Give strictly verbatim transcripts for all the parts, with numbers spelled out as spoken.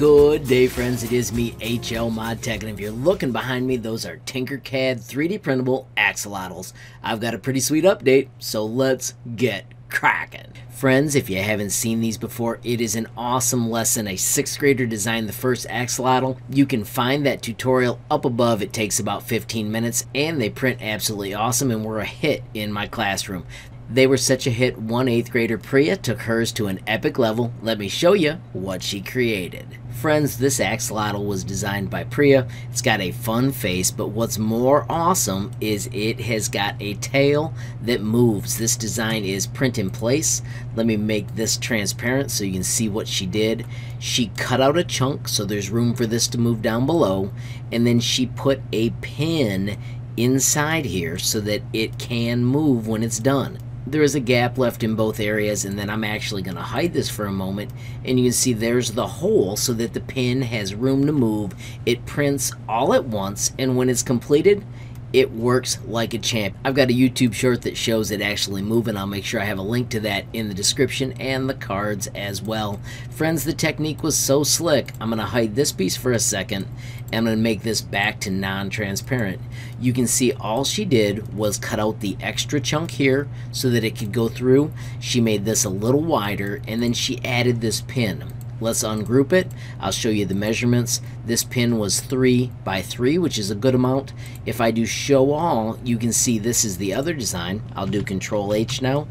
Good day, friends. It is me, H L ModTech, and if you're looking behind me, those are Tinkercad three D printable axolotls. I've got a pretty sweet update, so let's get cracking. Friends, if you haven't seen these before, it is an awesome lesson. A sixth grader designed the first axolotl. You can find that tutorial up above. It takes about fifteen minutes, and they print absolutely awesome and were a hit in my classroom. They were such a hit, one eighth grader, Priya, took hers to an epic level. Let me show you what she created. Friends, this axolotl was designed by Priya. It's got a fun face, but what's more awesome is it has got a tail that moves. This design is print in place. Let me make this transparent so you can see what she did. She cut out a chunk so there's room for this to move down below, and then she put a pin inside here so that it can move when it's done. There is a gap left in both areas, and then I'm actually going to hide this for a moment, and you can see there's the hole so that the pin has room to move. It prints all at once, and when it's completed, it works like a champ. I've got a YouTube short that shows it actually moving. I'll make sure I have a link to that in the description and the cards as well. Friends, the technique was so slick. I'm going to hide this piece for a second, and I'm going to make this back to non-transparent. You can see all she did was cut out the extra chunk here so that it could go through. She made this a little wider, and then she added this pin. Let's ungroup it. I'll show you the measurements. This pin was three by three, which is a good amount. If I do show all, you can see this is the other design. I'll do Control H now.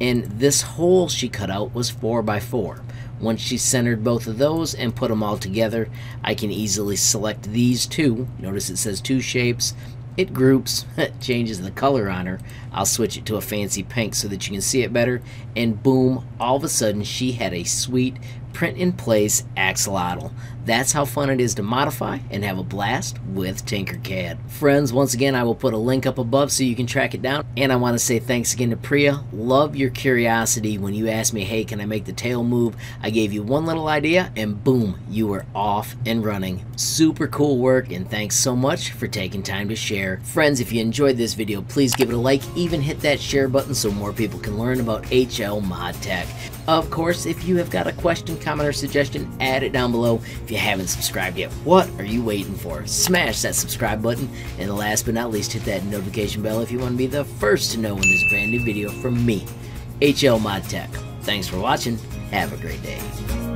And this hole she cut out was four by four. Once she centered both of those and put them all together, I can easily select these two. Notice it says two shapes. It groups, changes the color on her. I'll switch it to a fancy pink so that you can see it better. And boom, all of a sudden she had a sweet print-in-place axolotl. That's how fun it is to modify and have a blast with Tinkercad. Friends, once again, I will put a link up above so you can track it down. And I want to say thanks again to Priya. Love your curiosity. When you asked me, hey, can I make the tail move? I gave you one little idea, and boom, you were off and running. Super cool work, and thanks so much for taking time to share. Friends, if you enjoyed this video, please give it a like. Even hit that share button so more people can learn about H L ModTech. Of course, if you have got a question, comment, or suggestion, add it down below. If you haven't subscribed yet, what are you waiting for? Smash that subscribe button, and last but not least, hit that notification bell if you want to be the first to know when there's a brand new video from me, H L ModTech. Thanks for watching. Have a great day.